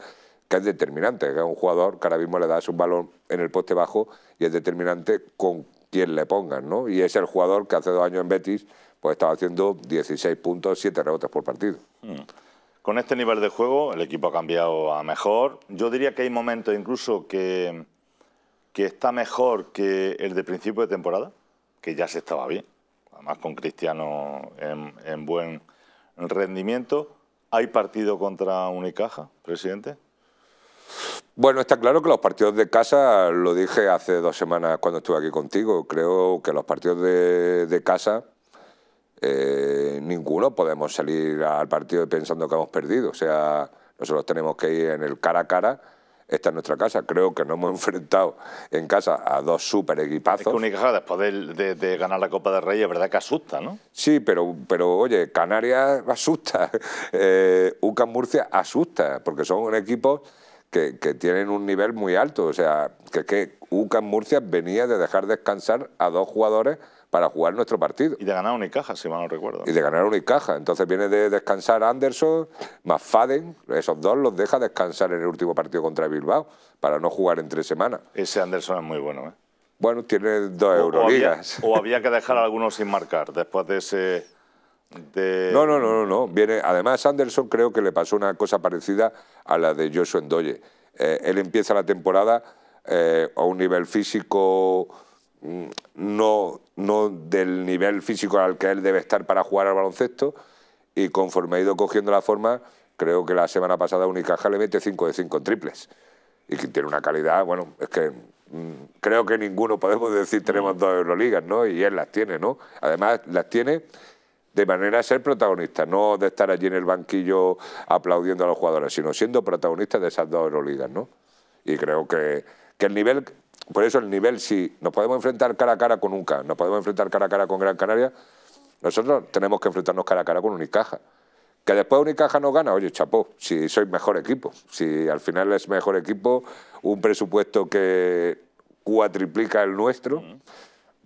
que es determinante, que es un jugador que ahora mismo le das un balón en el poste bajo y es determinante con quien le pongan, ¿no? Y es el jugador que hace dos años en Betis pues estaba haciendo dieciséis puntos, siete rebotes por partido. Mm. Con este nivel de juego el equipo ha cambiado a mejor. Yo diría que hay momentos incluso que... que está mejor que el de principio de temporada, que ya se estaba bien, además con Cristiano en, en buen rendimiento. ¿Hay partido contra Unicaja, presidente? Bueno, está claro que los partidos de casa, lo dije hace dos semanas cuando estuve aquí contigo, creo que los partidos de, de casa, eh, ninguno podemos salir al partido pensando que hemos perdido. O sea, nosotros tenemos que ir en el cara a cara. Esta es nuestra casa. Creo que nos hemos enfrentado en casa a dos súper equipazos. Es que Unicaja, después de, de, de ganar la Copa del Rey, es verdad que asusta, ¿no? Sí, pero, pero oye, Canarias asusta, eh, UCAM Murcia asusta, porque son equipos que, que tienen un nivel muy alto. O sea, que, que UCAM Murcia venía de dejar descansar a dos jugadores para jugar nuestro partido. Y de ganar Unicaja, si mal no recuerdo. Y de ganar Unicaja. Entonces viene de descansar Anderson, más Faden, esos dos los deja descansar en el último partido contra Bilbao, para no jugar entre semanas. Ese Anderson es muy bueno, ¿eh? Bueno, tiene dos Euroligas. O había, o había que dejar a algunos sin marcar después de ese... De... No, no, no, no, no. Viene, además, Anderson creo que le pasó una cosa parecida a la de Josué Ndoye. Eh, él empieza la temporada eh, a un nivel físico... No, no del nivel físico al que él debe estar para jugar al baloncesto, y conforme ha ido cogiendo la forma, creo que la semana pasada Unicaja le mete cinco de cinco en triples, y que tiene una calidad, bueno, es que creo que ninguno podemos decir tenemos dos Euroligas, ¿no? Y él las tiene, ¿no? Además las tiene de manera de ser protagonista, no de estar allí en el banquillo aplaudiendo a los jugadores, sino siendo protagonista de esas dos Euroligas, ¿no? Y creo que, que el nivel... Por eso el nivel, si nos podemos enfrentar cara a cara con UCA, nos podemos enfrentar cara a cara con Gran Canaria, nosotros tenemos que enfrentarnos cara a cara con Unicaja. Que después Unicaja nos gana, oye, chapó, si sois mejor equipo, si al final es mejor equipo, un presupuesto que cuatriplica el nuestro,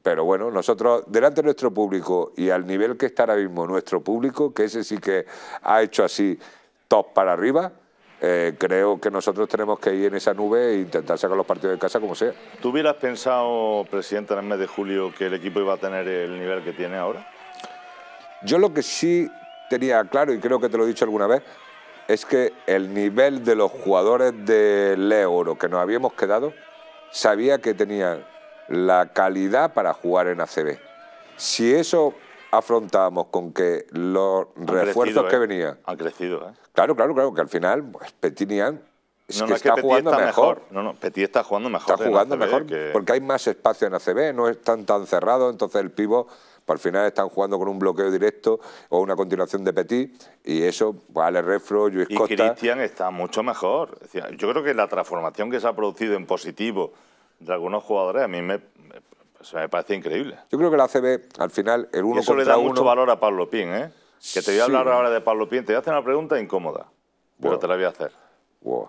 pero bueno, nosotros, delante de nuestro público y al nivel que está ahora mismo nuestro público, que ese sí que ha hecho así top para arriba, Eh, creo que nosotros tenemos que ir en esa nube e intentar sacar los partidos de casa como sea. ¿Tú hubieras pensado, presidente, en el mes de julio que el equipo iba a tener el nivel que tiene ahora? Yo lo que sí tenía claro, y creo que te lo he dicho alguna vez, es que el nivel de los jugadores del Euro que nos habíamos quedado, sabía que tenían la calidad para jugar en A C B. Si eso... afrontábamos con que los han refuerzos crecido, eh. que venían... Han crecido, ¿eh? Claro, claro, claro, que al final pues, Petit y An, es no, que no, está es que jugando está mejor. mejor. No, no, Petit está jugando mejor. Está jugando A C B mejor que... porque hay más espacio en A C B, no están tan cerrados, entonces el pivo, pues, al final están jugando con un bloqueo directo o una continuación de Petit, y eso, pues, Alen Renfroe, Luis Costa... Y Cristian está mucho mejor. Es decir, yo creo que la transformación que se ha producido en positivo de algunos jugadores a mí me... Eso me parece increíble. Yo creo que la A C B, al final, el uno contra uno... Eso le da uno... mucho valor a Pablo Pín, ¿eh? Que te voy a hablar sí. ahora de Pablo Pín. Te voy a hacer una pregunta incómoda, wow. pero te la voy a hacer. Wow.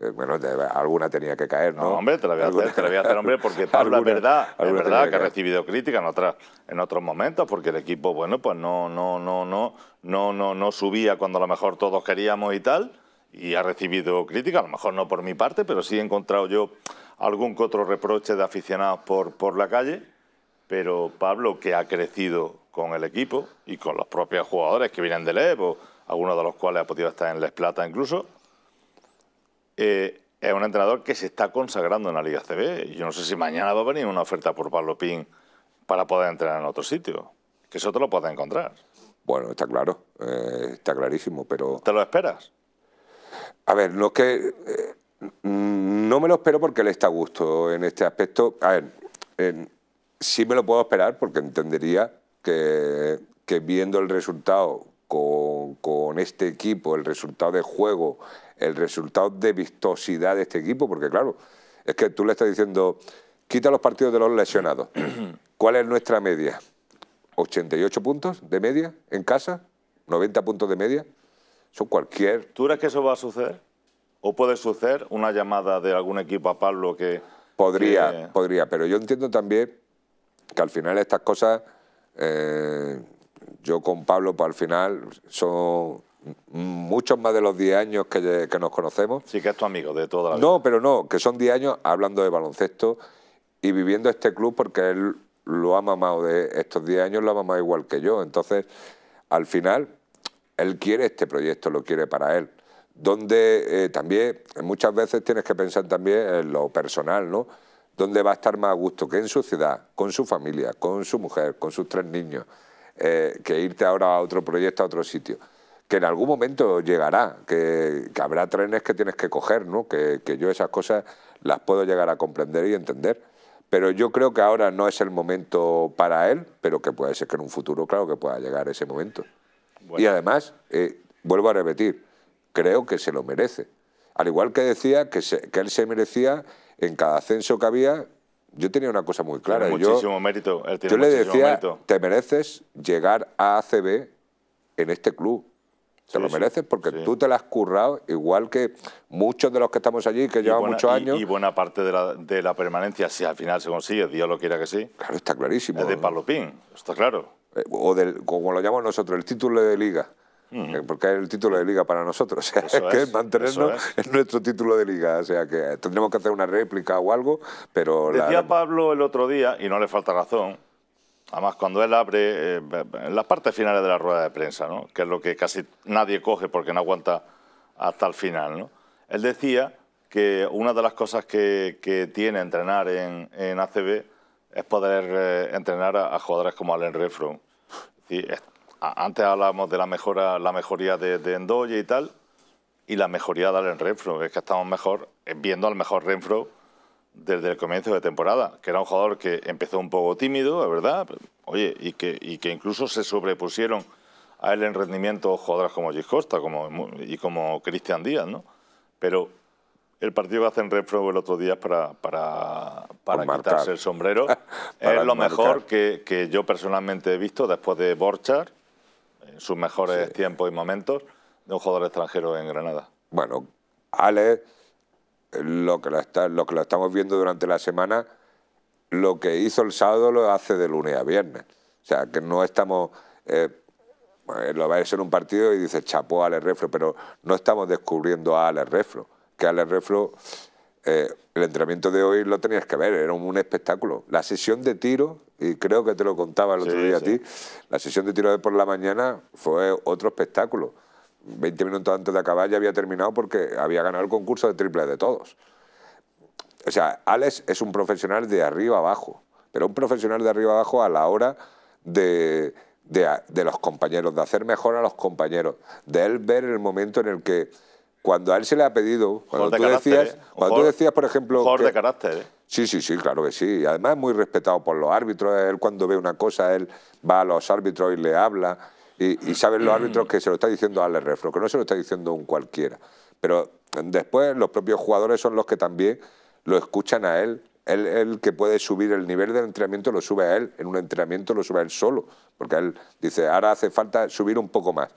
Bueno, de, alguna tenía que caer, ¿no? No, hombre, te la voy a hacer, te la voy a hacer, hombre, porque Pablo, es verdad, es verdad que ha recibido críticas en otras, en otros momentos, porque el equipo, bueno, pues no, no, no, no, no, no, no subía cuando a lo mejor todos queríamos y tal, y ha recibido críticas, a lo mejor no por mi parte, pero sí he encontrado yo algún que otro reproche de aficionados por, por la calle, pero Pablo, que ha crecido con el equipo y con los propios jugadores que vienen del Evo, algunos de los cuales ha podido estar en Les Plata incluso. Eh, es un entrenador que se está consagrando en la Liga A C B. Yo no sé si mañana va a venir una oferta por Pablo Pín para poder entrenar en otro sitio. Que eso te lo puedes encontrar. Bueno, está claro, eh, está clarísimo, pero... ¿Te lo esperas? A ver, no es que... Eh, no me lo espero porque él está a gusto en este aspecto. A ver, eh, sí me lo puedo esperar porque entendería que, que viendo el resultado con, con este equipo, el resultado de juego... el resultado de vistosidad de este equipo, porque claro, es que tú le estás diciendo, quita los partidos de los lesionados. ¿Cuál es nuestra media? ¿ochenta y ocho puntos de media en casa? ¿noventa puntos de media? Son cualquier... ¿Tú crees que eso va a suceder? ¿O puede suceder una llamada de algún equipo a Pablo que...? Podría, que... podría, pero yo entiendo también que al final estas cosas, eh, yo con Pablo, pues al final son... muchos más de los diez años que, que nos conocemos. Sí, que es tu amigo de toda la vida. No, pero no, que son diez años hablando de baloncesto y viviendo este club porque él lo ha mamado de estos diez años, lo ha mamado igual que yo. Entonces, al final, él quiere este proyecto, lo quiere para él. Donde eh, también, muchas veces tienes que pensar también en lo personal, ¿no? Donde va a estar más a gusto que en su ciudad, con su familia, con su mujer, con sus tres niños, eh, que irte ahora a otro proyecto, a otro sitio. Que en algún momento llegará, que, que habrá trenes que tienes que coger, ¿no? Que, que yo esas cosas las puedo llegar a comprender y entender. Pero yo creo que ahora no es el momento para él, pero que puede ser que en un futuro, claro, que pueda llegar ese momento. Bueno. Y además, eh, vuelvo a repetir, creo que se lo merece. Al igual que decía que, se, que él se merecía en cada ascenso que había... Yo tenía una cosa muy clara. Tiene muchísimo yo, mérito. Él tiene yo le decía, mérito. Te mereces llegar a A C B en este club. Te sí, lo mereces porque sí. Tú te la has currado, igual que muchos de los que estamos allí, que llevan muchos años. Y, y buena parte de la, de la permanencia, si al final se consigue, Dios lo quiera que sí. Claro, está clarísimo. Es de Pablo Pín, está claro. O del, como lo llamamos nosotros, el título de liga. Mm. Porque es el título de liga para nosotros. O sea, eso es que es, mantenernos es. en nuestro título de liga. O sea, que tendremos que hacer una réplica o algo, pero... Decía la... Pablo el otro día, y no le falta razón... Además, cuando él abre eh, en las partes finales de la rueda de prensa, ¿no? Que es lo que casi nadie coge porque no aguanta hasta el final, ¿no? Él decía que una de las cosas que, que tiene entrenar en, en A C B es poder eh, entrenar a, a jugadores como Alen Renfroe. Antes hablábamos de la mejora, la mejoría de, de Ndoye y tal, y la mejoría de Alen Renfroe, es que estamos mejor viendo al mejor Renfroe desde el comienzo de temporada, que era un jugador que empezó un poco tímido, es verdad, oye, y que, y que incluso se sobrepusieron a él en rendimiento jugadores como Gis Costa como, y como Cristian Díaz, ¿no? Pero el partido que hacen Renfroe el otro día para, para, para quitarse el sombrero es lo mejor que, que yo personalmente he visto después de Borchard, en sus mejores sí. tiempos y momentos, de un jugador extranjero en Granada. Bueno, Ale... Lo que, lo, está, lo que lo estamos viendo durante la semana, lo que hizo el sábado lo hace de lunes a viernes. O sea, que no estamos... Eh, lo vais en un partido y dices, chapó a Alen Renfroe, pero no estamos descubriendo a Alen Renfroe. Que Alen Renfroe, eh, el entrenamiento de hoy lo tenías que ver, era un, un espectáculo. La sesión de tiro, y creo que te lo contaba el otro sí, día sí. a ti, la sesión de tiro de por la mañana fue otro espectáculo. veinte minutos antes de acabar ya había terminado porque había ganado el concurso de triple de todos. O sea, Alex es un profesional de arriba abajo, pero un profesional de arriba abajo a la hora de, de, de los compañeros, de hacer mejor a los compañeros, de él ver el momento en el que, cuando a él se le ha pedido, cuando tú decías, cuando tú decías, por ejemplo... Un jugador de carácter, ¿eh? Sí, sí, sí, claro que sí. Además, muy respetado por los árbitros. Él cuando ve una cosa, él va a los árbitros y le habla... Y, y saben los árbitros que se lo está diciendo a Alen Renfroe, que no se lo está diciendo un cualquiera. Pero después los propios jugadores son los que también lo escuchan a él. Él, él que puede subir el nivel del entrenamiento lo sube a él, en un entrenamiento lo sube a él solo, porque él dice, ahora hace falta subir un poco más.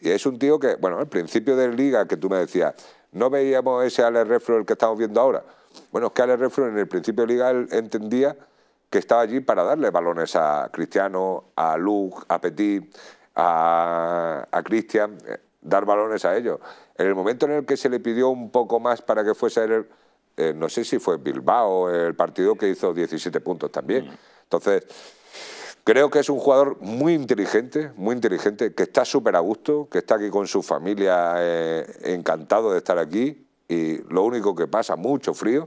Y es un tío que, bueno, al principio de liga que tú me decías, no veíamos ese Alen Renfroe el que estamos viendo ahora. Bueno, es que Alen Renfroe en el principio de liga él entendía que estaba allí para darle balones a Cristiano, a Luke, a Petit, a, a Cristian, dar balones a ellos. En el momento en el que se le pidió un poco más para que fuese el, eh, no sé si fue Bilbao, el partido que hizo diecisiete puntos también. Entonces, creo que es un jugador muy inteligente, muy inteligente, que está súper a gusto, que está aquí con su familia, eh, encantado de estar aquí, y lo único que pasa, mucho frío,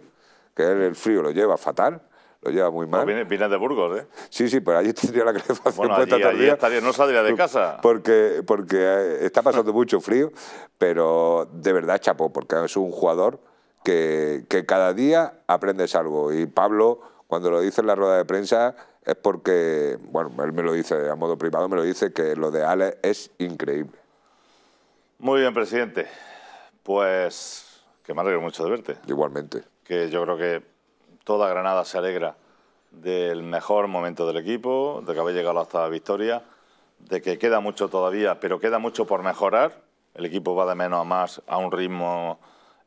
que él el frío lo lleva fatal. Lo lleva muy mal. Vienes viene de Burgos, ¿eh? Sí, sí, pero allí tendría la calefacción bueno, puesta allí, allí estaría, no saldría de casa. Porque, porque está pasando mucho frío, pero de verdad chapó, porque es un jugador que, que cada día aprendes algo. Y Pablo, cuando lo dice en la rueda de prensa, es porque, bueno, él me lo dice a modo privado, me lo dice que lo de Ale es increíble. Muy bien, presidente. Pues que me alegro mucho de verte. Igualmente. Que yo creo que toda Granada se alegra del mejor momento del equipo, de que habéis llegado hasta la victoria, de que queda mucho todavía, pero queda mucho por mejorar. El equipo va de menos a más a un ritmo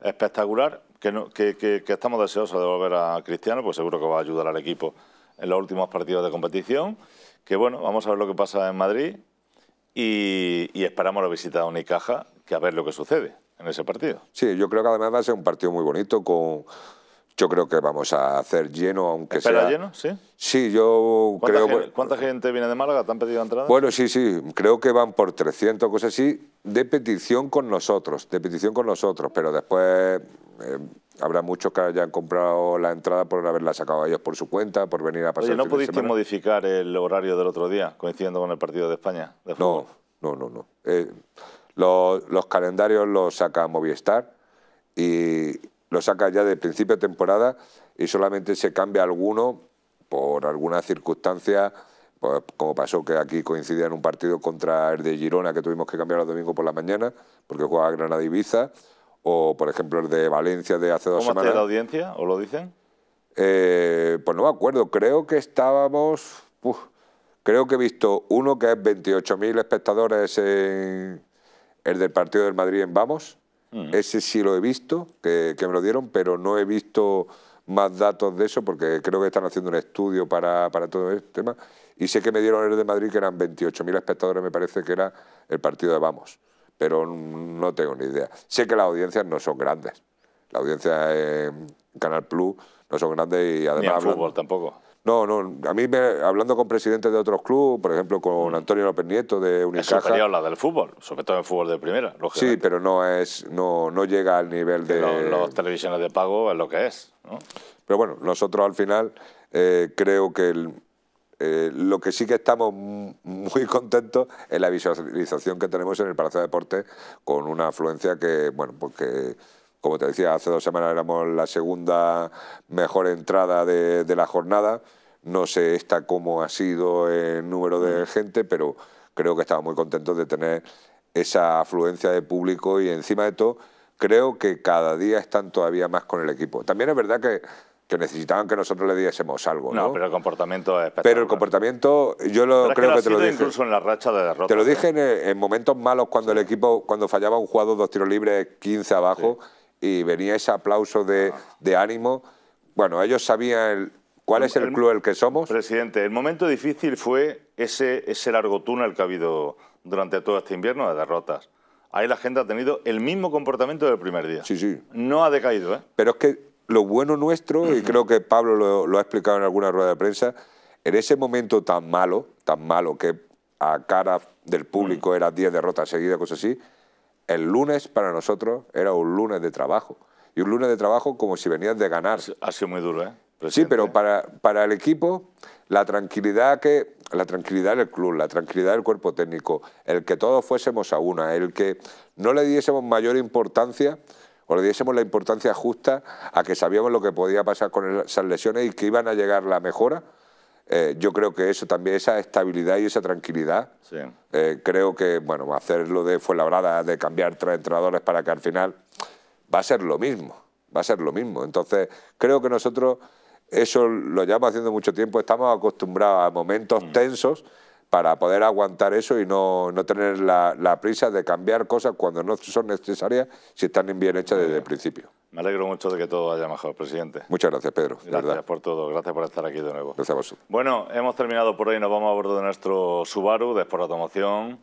espectacular, que, no, que, que, que estamos deseosos de volver a Cristiano, pues seguro que va a ayudar al equipo en los últimos partidos de competición. Que bueno, vamos a ver lo que pasa en Madrid y, y esperamos la visita a Unicaja, que a ver lo que sucede en ese partido. Sí, yo creo que además va a ser un partido muy bonito con... Yo creo que vamos a hacer lleno, aunque sea... ¿Espera lleno? Sí. Sí, yo creo... Gente, ¿cuánta gente viene de Málaga? ¿Te han pedido entrada? Bueno, sí, sí. Creo que van por trescientas, cosas así, de petición con nosotros, de petición con nosotros. Pero después eh, habrá muchos que hayan comprado la entrada por haberla sacado ellos por su cuenta, por venir a pasar. Oye, ¿no pudiste modificar el horario del otro día, coincidiendo con el partido de España de fútbol? No, no, no, no. Eh, los, los calendarios los saca Movistar y... lo saca ya de principio de temporada y solamente se cambia alguno por alguna circunstancia, pues como pasó que aquí coincidía en un partido contra el de Girona, que tuvimos que cambiar el domingo por la mañana, porque jugaba Granada Ibiza, o por ejemplo el de Valencia de hace dos semanas. ¿Cómo está la audiencia? ¿O lo dicen? Eh, pues no me acuerdo, creo que estábamos... Uf, creo que he visto uno que es veintiocho mil espectadores en el del partido del Madrid en Vamos. Mm. Ese sí lo he visto, que, que me lo dieron, pero no he visto más datos de eso porque creo que están haciendo un estudio para, para todo este tema. Y sé que me dieron el de Madrid, que eran veintiocho mil espectadores, me parece que era el partido de Vamos, pero no tengo ni idea. Sé que las audiencias no son grandes. La audiencia en Canal Plus no son grandes y además... Ni en hablando, fútbol tampoco. No, no. A mí, me, hablando con presidentes de otros clubes, por ejemplo, con Antonio Gómez Nieto de Unicaja... Es superior la del fútbol, sobre todo en fútbol de primera. Sí, pero no es no, no llega al nivel de... Las televisiones de pago es lo que es, ¿no? Pero bueno, nosotros al final eh, creo que el, eh, lo que sí que estamos muy contentos es la visualización que tenemos en el Palacio de Deportes con una afluencia que, bueno, porque... Como te decía, hace dos semanas éramos la segunda mejor entrada de, de la jornada. No sé esta cómo ha sido el número de gente, pero creo que estaba muy contento de tener esa afluencia de público y encima de todo creo que cada día están todavía más con el equipo. También es verdad que, que necesitaban que nosotros le diésemos algo. No, ¿no? Pero el comportamiento es espectacular. Pero el comportamiento, yo lo, creo que, que te lo dije. Incluso en la racha de derrotas. Te lo dije en, en momentos malos cuando sí. El equipo, cuando fallaba un jugador, dos tiros libres, quince abajo... Sí. Y venía ese aplauso de, de ánimo. Bueno, ellos sabían el, cuál es el, el club el que somos. Presidente, el momento difícil fue ese, ese largo túnel que ha habido durante todo este invierno de derrotas. Ahí la gente ha tenido el mismo comportamiento del primer día. Sí, sí. No ha decaído, ¿eh? Pero es que lo bueno nuestro, y creo que Pablo lo, lo ha explicado en alguna rueda de prensa, en ese momento tan malo, tan malo que a cara del público eran diez derrotas seguidas, cosas así, el lunes para nosotros era un lunes de trabajo. Y un lunes de trabajo como si venías de ganar. Ha sido muy duro, ¿eh? Presidente. Sí, pero para, para el equipo, la tranquilidad, que, la tranquilidad del club, la tranquilidad del cuerpo técnico, el que todos fuésemos a una, el que no le diésemos mayor importancia o le diésemos la importancia justa a que sabíamos lo que podía pasar con esas lesiones y que iban a llegar la mejora. Eh, yo creo que eso también, esa estabilidad y esa tranquilidad, sí. eh, creo que, bueno, hacerlo de Fuenlabrada, de cambiar tres entrenadores para que al final va a ser lo mismo, va a ser lo mismo. Entonces, creo que nosotros, eso lo llevamos haciendo mucho tiempo, estamos acostumbrados a momentos mm. tensos, para poder aguantar eso y no, no tener la, la prisa de cambiar cosas cuando no son necesarias si están bien hechas desde el principio. Me alegro mucho de que todo vaya mejor, presidente. Muchas gracias, Pedro. Gracias verdad. por todo, gracias por estar aquí de nuevo. Gracias a vosotros. Bueno, hemos terminado por hoy, nos vamos a bordo de nuestro Subaru de Sport Automoción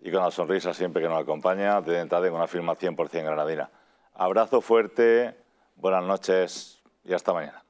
y con la sonrisa siempre que nos acompaña, de entrada con una firma cien por cien granadina. Abrazo fuerte, buenas noches y hasta mañana.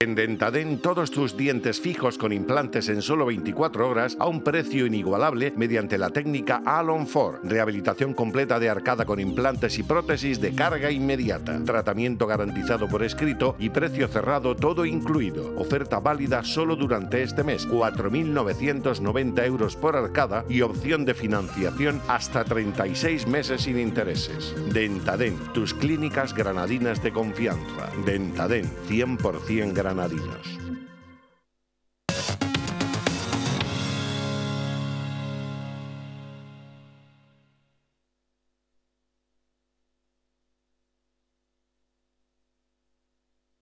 En Dentadent, todos tus dientes fijos con implantes en solo veinticuatro horas a un precio inigualable mediante la técnica Alon Ford. Rehabilitación completa de arcada con implantes y prótesis de carga inmediata. Tratamiento garantizado por escrito y precio cerrado todo incluido. Oferta válida solo durante este mes. cuatro mil novecientos noventa euros por arcada y opción de financiación hasta treinta y seis meses sin intereses. Dentadent, tus clínicas granadinas de confianza. Dentadent, cien por cien granadinos.